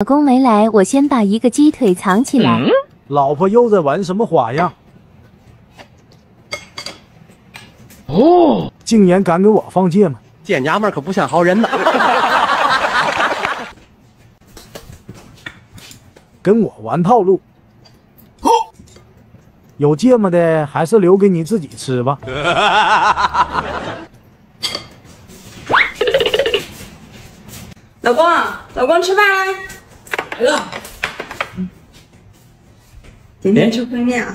老公没来，我先把一个鸡腿藏起来。老婆又在玩什么花样？哦，竟然敢给我放芥末，贱娘们可不像好人呐！跟我玩套路。哦，有芥末的还是留给你自己吃吧。老公，老公吃饭啦！来了，今天吃烩面啊。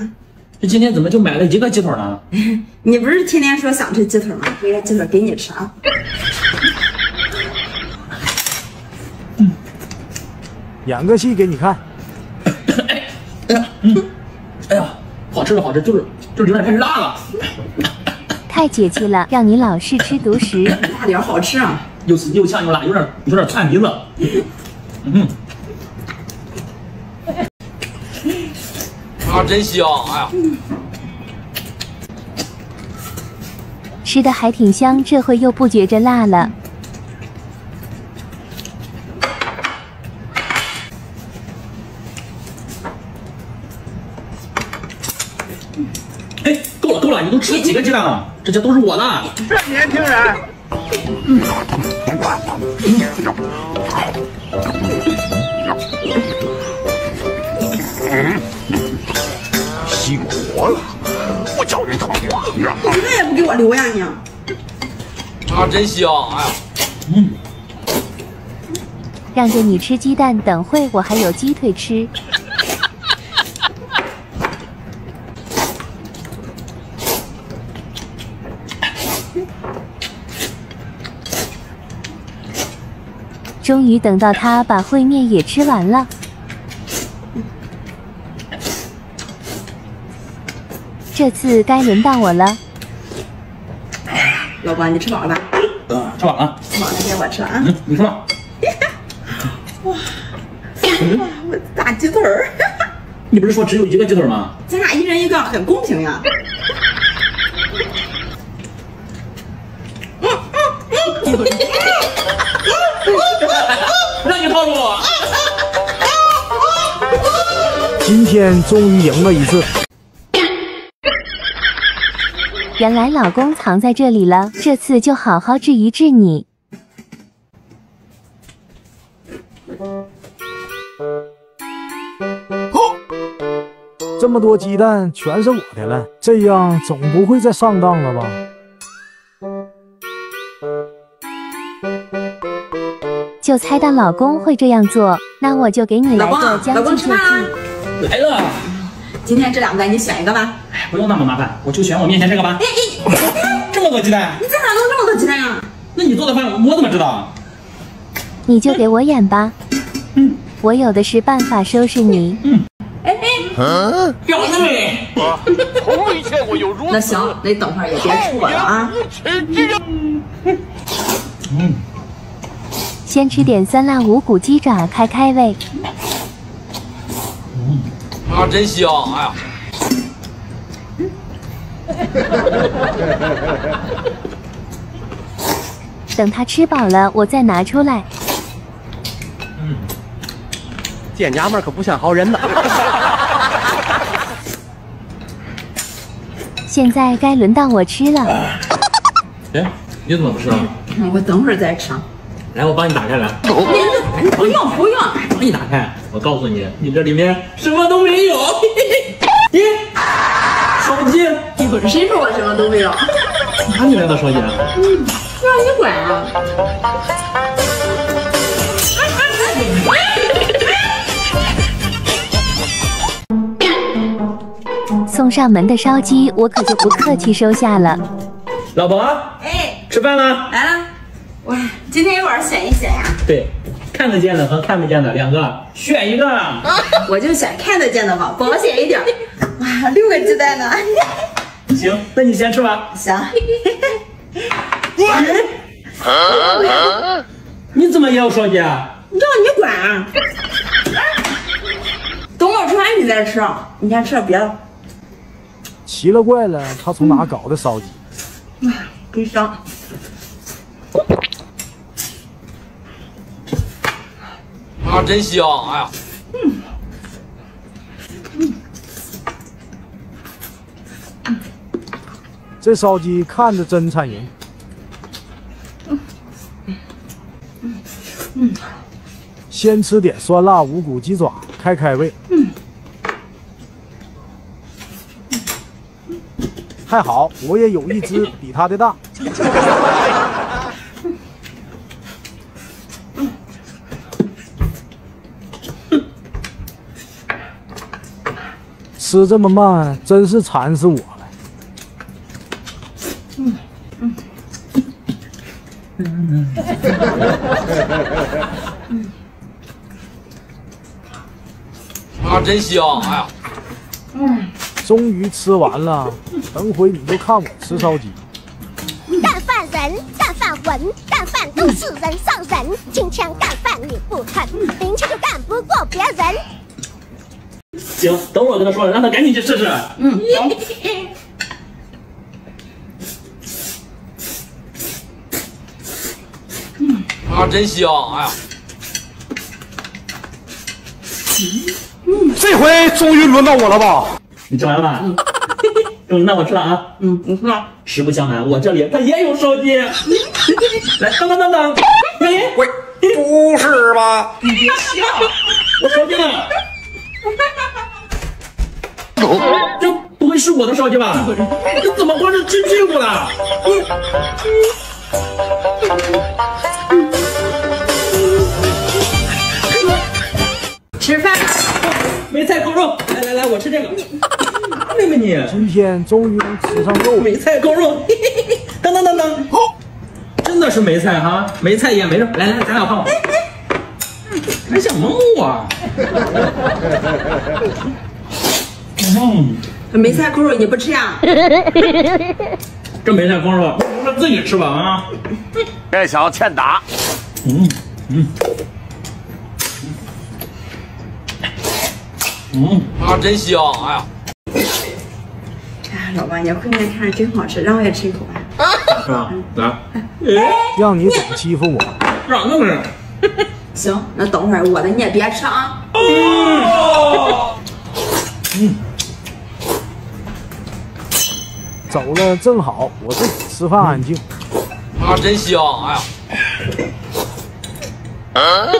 这今天怎么就买了一个鸡腿呢？你不是天天说想吃鸡腿吗？这个鸡腿给你吃啊。演个戏给你看。哎呀，好吃的好吃，就是有点太辣了。太解气了，让你老是吃独食。辣点好吃啊。 又呛又辣，有点窜鼻子。啊，真香！哎呀，吃的还挺香，这回又不觉着辣了。哎，够了够了，你都吃了几个鸡蛋了？这些都是我的。这年轻人。 熄火了，我叫人疼！你这也不给我留呀你！啊，真香！哎呀，让着你吃鸡蛋，等会我还有鸡腿吃。终于等到他把烩面也吃完了。这次该轮到我了。老公，你吃饱了吧？吃饱了。吃饱了，给我吃了啊！你吃吧。哇，我大鸡腿儿。你不是说只有一个鸡腿吗？咱俩一人一个，很公平呀。让你套路我！今天终于赢了一次。原来老公藏在这里了，这次就好好治一治你。这么多鸡蛋全是我的了，这样总不会再上当了吧？ 就猜到老公会这样做，那我就给你来个将计就计。来了，今天这两个你选一个吧。哎，不用那么麻烦，我就选我面前这个吧。哎，这么多鸡蛋？你在哪弄这么多鸡蛋啊？那你做的饭我怎么知道？你就给我演吧。我有的是办法收拾你。表妹，从未见过有如此。那行，那等会儿也别出我了啊。先吃点酸辣五谷鸡爪开开胃。啊，真香！哎呀，等他吃饱了，我再拿出来。贱娘们可不像好人呐！现在该轮到我吃了。哎，你怎么不吃啊？我等会儿再吃。 来，我帮你打开来。不用不用，我帮你打开。我告诉你，你这里面什么都没有。咦，手机？你滚！谁说我什么都没有？哪里来的手机？让你管啊！送上门的烧鸡，我可就不客气收下了。老婆，哎，吃饭了？来了。 哇，今天一会儿选一选呀、啊。对，看得见的和看不见的两个选一个。我就选看得见的吧，保险一点。哇，六个鸡蛋呢。行，那你先吃吧。行。你怎么也有手机啊？让你管啊！等我吃完你再吃，你先吃点别的。奇了怪了，他从哪搞的烧鸡？哇，真香！ 啊，啊，真香！哎呀，这烧鸡看着真馋人。先吃点酸辣五谷鸡爪，开胃。还好，我也有一只比它的大。吃这么慢，真是馋死我了。啊，真香！哎呀，终于吃完了。等会你就看我吃烧鸡。干饭人，干饭魂，干饭都是人上人。今天干饭你不肯，明天就干不过别人。 行，等我跟他说了，让他赶紧去试试。嗯，啊，真香！哎呀，这回终于轮到我了吧？你吃完了吧？嗯，那我吃了啊。嗯，你吃了。实不相瞒，我这里它也有烧鸡。来，当当当当！哎，喂，不是吧？你别笑，我烧鸡呢。 这不会是我的烧鸡吧？这怎么换成吃屁股了？吃饭，梅菜扣肉，来来来，我吃这个。妹妹你，今天终于能吃上肉了。梅菜扣肉，当当当当，真的是梅菜哈，梅菜也没肉。来来，咱俩换我。还想蒙我？嗯，梅菜扣肉你不吃呀？这梅菜扣肉，他自己吃吧啊！这小子欠打。啊，真香！哎呀，哎，老爸，你要快快看，真好吃，让我也吃一口吧。啊，来，让你总欺负我，咋那么着？行，那等会儿我的你也别吃啊。走了正好，我自己吃饭安静。啊，真香！哎呀，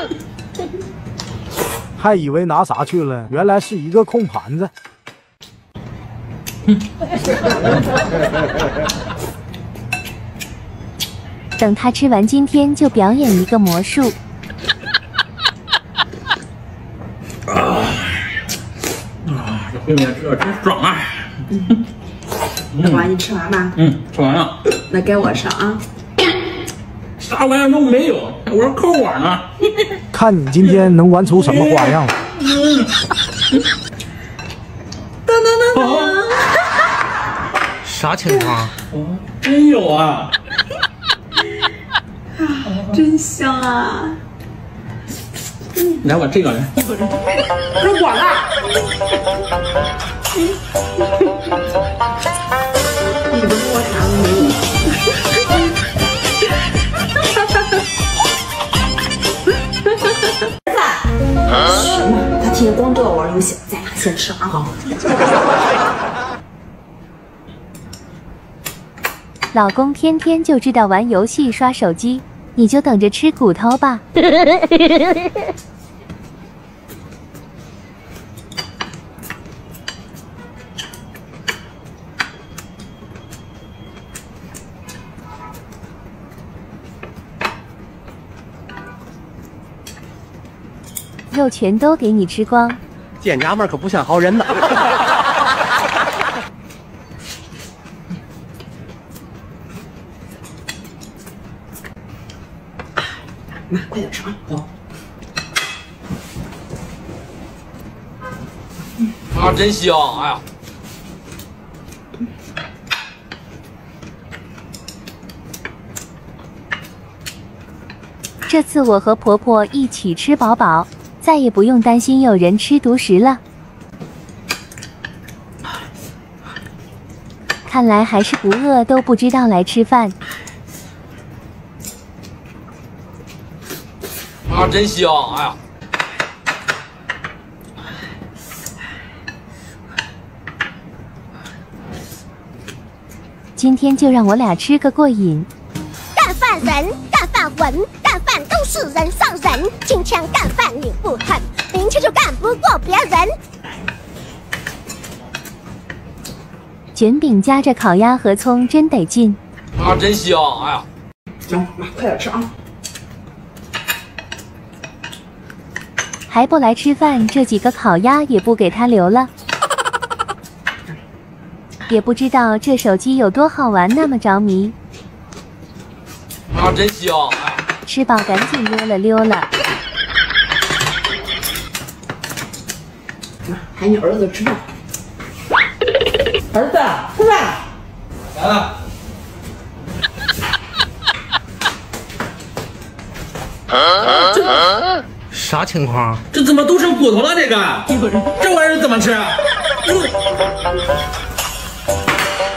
还以为拿啥去了，原来是一个空盘子。等他吃完今天，就表演一个魔术。这烩面吃的真爽啊！老王，你吃完吧？嗯，吃完了。那该我吃啊！啥玩意都没有，我说扣我呢。看你今天能玩出什么花样了！当当当当！啥情况？真有啊！真香啊！来，我这个来。这我了。 你不是我啥都没有，儿子，他天天光知道玩游戏，咱俩先吃啊！老公天天就知道玩游戏、刷手机，你就等着吃骨头吧。肉全都给你吃光，贱娘们可不像好人呢。妈，快点吃啊！走。啊，真香！哎呀，这次我和婆婆一起吃饱饱。 再也不用担心有人吃独食了。看来还是不饿都不知道来吃饭。啊，真香！哎呀，今天就让我俩吃个过瘾！干饭人，干饭文，干饭都是人上人。今天干饭你不肯，明天就干不过别人。卷饼夹着烤鸭和葱，真得劲！啊，真香！哎呀，行，妈，快点吃啊！ 还不来吃饭，这几个烤鸭也不给他留了。也不知道这手机有多好玩，那么着迷。啊，真香！吃饱赶紧溜了溜了。喊你儿子吃饭。儿子，吃饭。来了。啊 啥情况？这怎么都成骨头了？这个，这玩意儿怎么吃？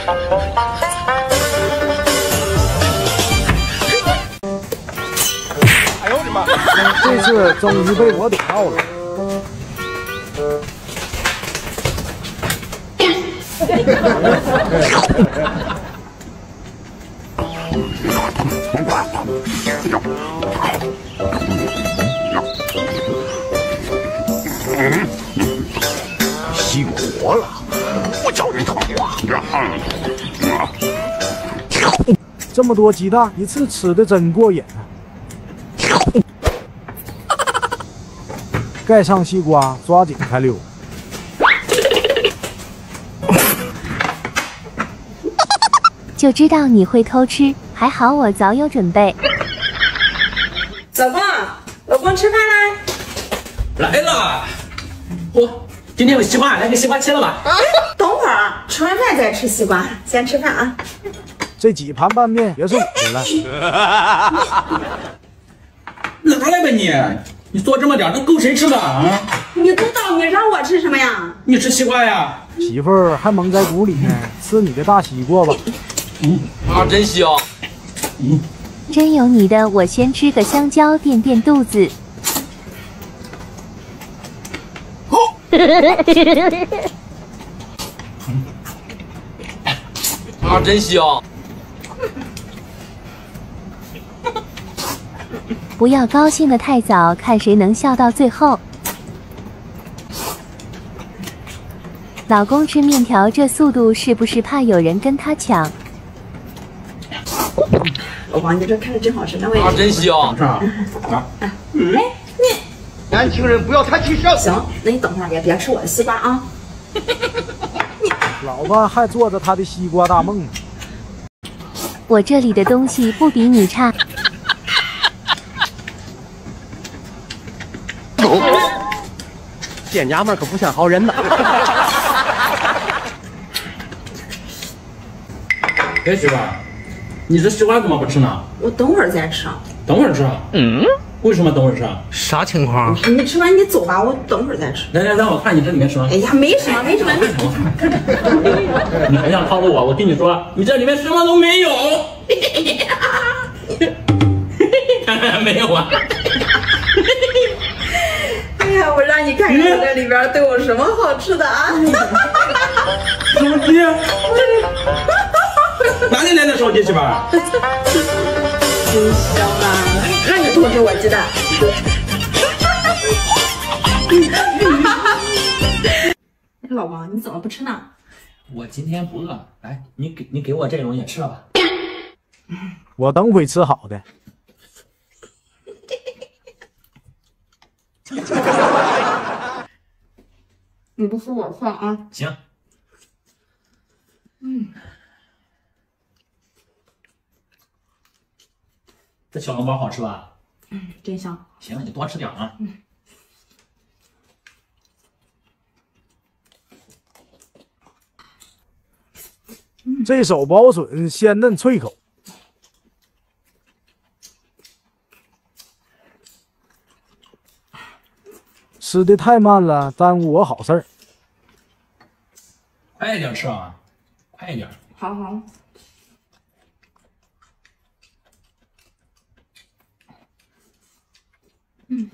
哎呦我的妈！这次终于被我逮到了。熄火了，我叫你疼啊！这么多鸡蛋一次吃的真过瘾啊！盖上西瓜，抓紧开溜！就知道你会偷吃，还好我早有准备。老公，老公吃饭啦！来了。 我今天有西瓜，来个西瓜切了吧。啊，等会儿吃完饭再吃西瓜，先吃饭啊。这几盘拌面别是我的了。拿来吧你，你做这么点，都够谁吃的啊？你知道你让我吃什么呀？你吃西瓜呀？媳妇儿还蒙在鼓里呢，吃你的大西瓜吧。嗯，啊，真香。嗯，真有你的，我先吃个香蕉垫垫肚子。 啊，真香！不要高兴的太早，看谁能笑到最后。老公吃面条这速度，是不是怕有人跟他抢？老公，你这看着真好吃，那我也啊，真香！哎，你。 年轻人不要太气盛。行，那你等会儿也别吃我的西瓜啊！老婆还做着她的西瓜大梦呢。我这里的东西不比你差。这娘们可不像好人呐！哎，媳妇，你这西瓜怎么不吃呢？我等会儿再吃。等会儿吃？嗯。 为什么等会儿吃啊？啥情况？你吃完你走吧，我等会儿再吃。来来，让我看你这里面什么。哎呀，没什么，没什么，没什么。你还想套路我？我跟你说，你这里面什么都没有。没有啊。哎呀，我让你看看这里边都有什么好吃的啊！手机，哪里来的手机媳妇？真香啊！ 让你偷吃我鸡蛋！老王，你怎么不吃呢？我今天不饿。来，你给我这种也吃了吧。我等会吃好的。你不吃我算啊。行。嗯。 这小笼包好吃吧？嗯，真香。行，你多吃点啊。嗯。这手包笋鲜嫩脆口。吃的太慢了，耽误我好事儿。快点吃啊！快点。好好。 嗯，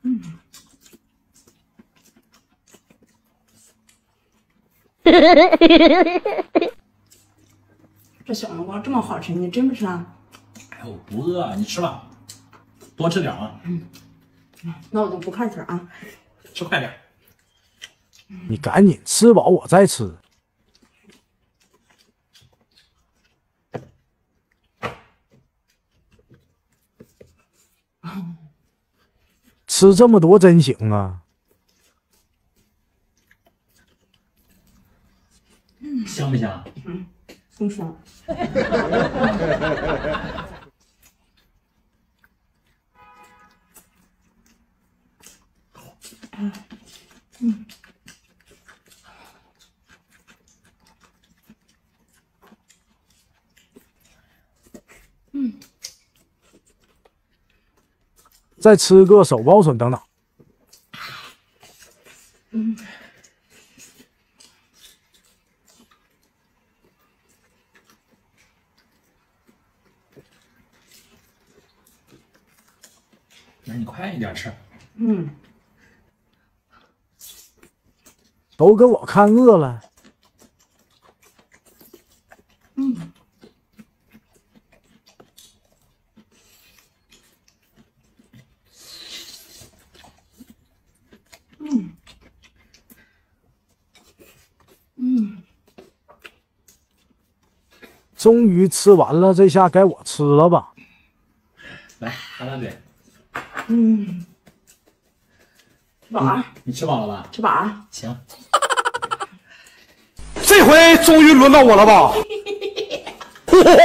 嗯，这小黄瓜这么好吃，你真不吃啊？哎，我不饿，你吃吧，多吃点啊。嗯，那我就不看腿啊，吃快点。你赶紧吃饱，我再吃。 吃这么多真行啊！香不香？嗯，真香。嗯。嗯。 再吃个手剥笋等等。嗯，那你快一点吃。嗯，都给我看饿了。嗯。 终于吃完了，这下该我吃了吧？来，大张嘴。嗯。吃饱了、嗯？你吃饱了吧？吃饱了。行。这回终于轮到我了吧？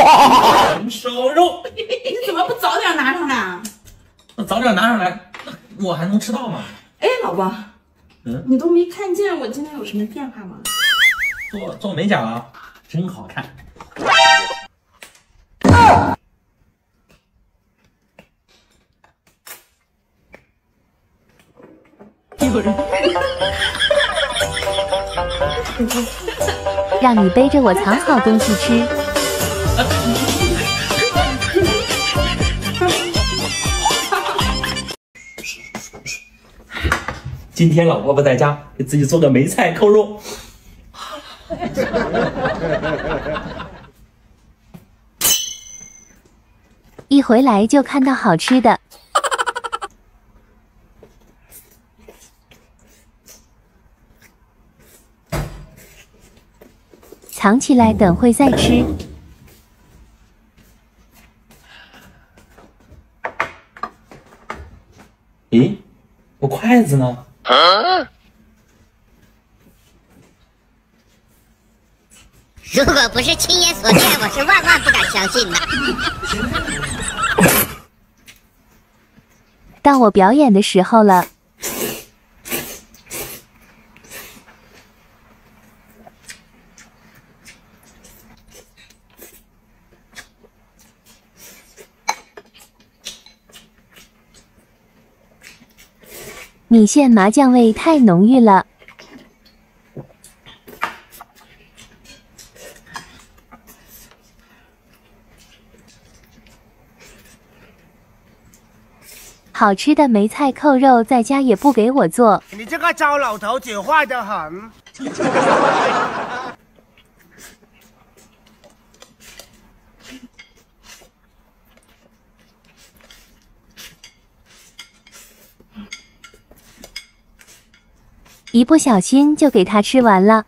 哇！红烧肉。你怎么不早点拿上来啊？那早点拿上来，我还能吃到吗？哎，老婆。嗯。你都没看见我今天有什么变化吗？做美甲啊，真好看。 有人，让你背着我藏好东西吃。今天老婆婆在家，给自己做个梅菜扣肉。一回来就看到好吃的。 藏起来，等会再吃。咦，我筷子呢？如果不是亲眼所见，我是万万不敢相信的。到我表演的时候了。 米线麻酱味太浓郁了，好吃的梅菜扣肉在家也不给我做。你这个糟老头子坏得很。一不小心就给他吃完了。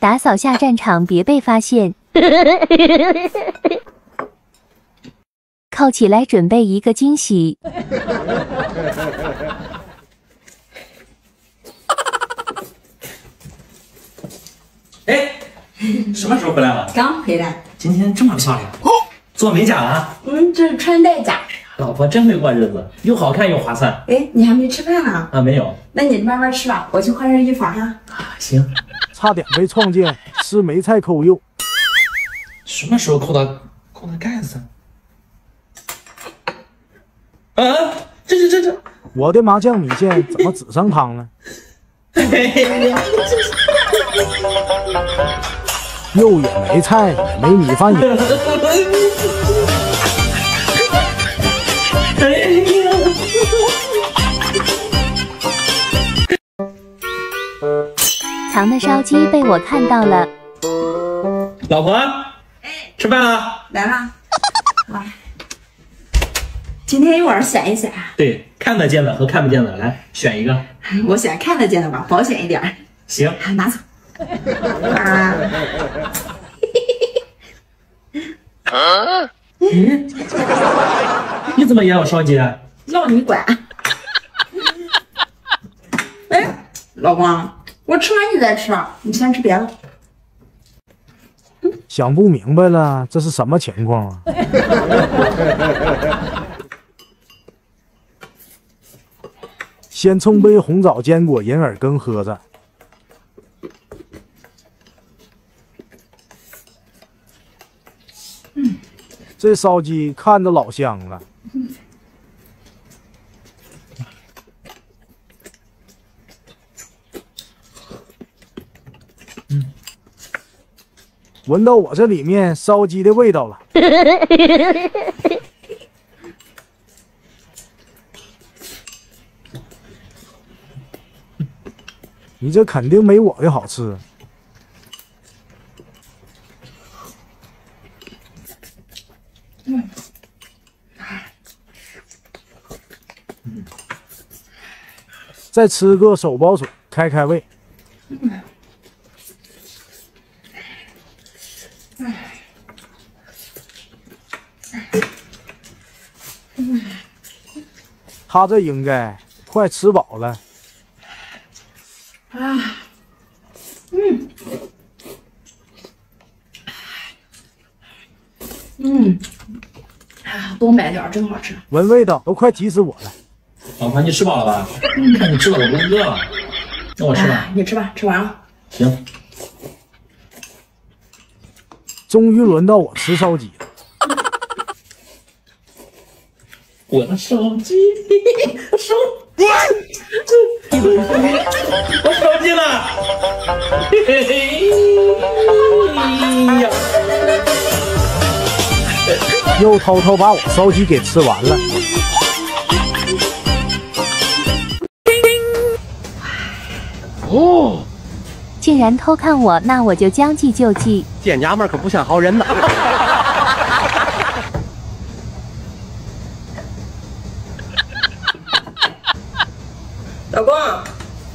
打扫下战场，别被发现。扣起来，准备一个惊喜。哎，什么时候回来了？刚回来。今天这么漂亮，哦、做美甲啊？嗯，这是穿戴甲。 老婆真会过日子，又好看又划算。哎，你还没吃饭呢？啊，没有。那你慢慢吃吧，我去换身衣服哈。啊，行。差点被撞见，吃梅菜扣肉。什么时候扣的盖子？啊，这！我的麻酱米线怎么只剩汤了？肉也没菜，也没米饭也。哎呀！藏的烧鸡被我看到了。老婆，哎，吃饭了？来了。哇，今天一会儿选一选。对，看得见的和看不见的，来选一个。我选看得见的吧，保险一点。行，拿走。啊。啊？嗯？你怎么也有烧鸡啊？要你管！哎，老公，我吃完你再吃，你先吃别的。想不明白了，这是什么情况啊？先冲杯红枣坚果银耳羹喝着。嗯，这烧鸡看着老香了。嗯， 闻到我这里面烧鸡的味道了。你这肯定没我的好吃。再吃个手包水，开开胃。 他这应该快吃饱了啊！嗯嗯，多买点真好吃，闻味道都快急死我了。老婆，你吃饱了吧？看你吃的我都饿了，那我吃吧。你吃吧，吃完了。行。终于轮到我吃烧鸡了。 我的手机，手，我手机了，嘿嘿嘿呀！又偷偷把我烧鸡给吃完了。哦，竟然偷看我，那我就将计就计。贱娘们可不像好人呐！老公，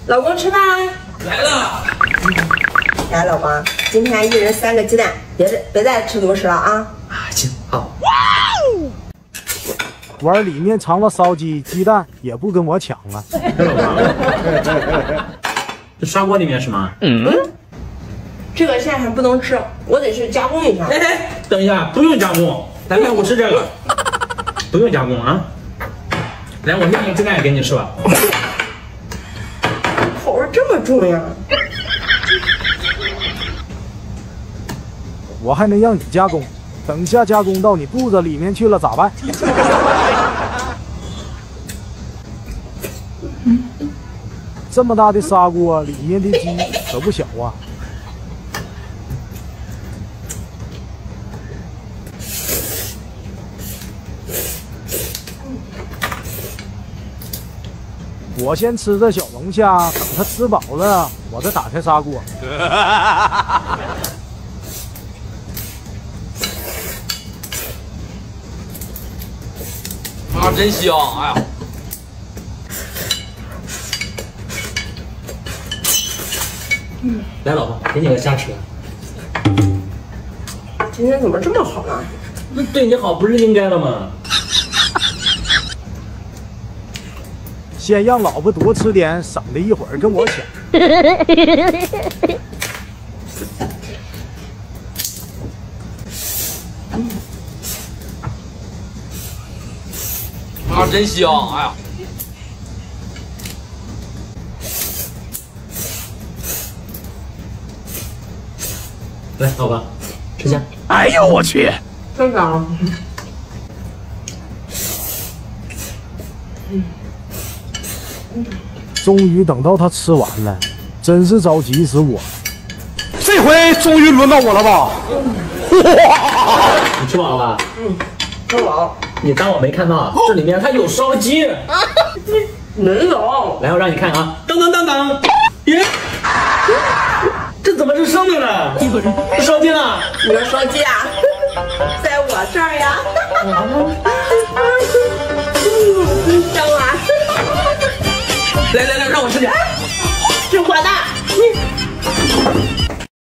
老公吃饭来了。来，老公，今天一人3个鸡蛋，别再吃独食了啊！啊，行，好。哇哦！碗里面藏了烧鸡，鸡蛋也不跟我抢了。这砂锅里面是吗？嗯。这个现在还不能吃，我得去加工一下。哎，等一下，不用加工，来来，我吃这个，不用加工啊。来，我另一个鸡蛋也给你吃吧。 这么重要，我还能让你加工？等下加工到你肚子里面去了咋办？这么大的砂锅，里面的鸡可不小啊！我先吃这小龙虾，等它吃饱了，我再打开砂锅。啊，真香！哎呀，嗯，来，老婆，给你个虾吃。今天怎么这么好呢？那对你好不是应该的吗？ 先让老婆多吃点，省得一会儿跟我抢。啊，真香！哎呀，来，老婆，吃虾。哎呦我去！真香。嗯。 终于等到他吃完了，真是着急死我了。这回终于轮到我了吧？嗯、你吃饱了吧？嗯，吃饱。你当我没看到？这里面它有烧鸡。啊、没有。来，我让你看啊！噔噔噔噔！耶！这怎么是生命呢？是烧鸡呢？你要烧鸡啊？在我这儿呀。香啊！来来来，让我吃点。这火大！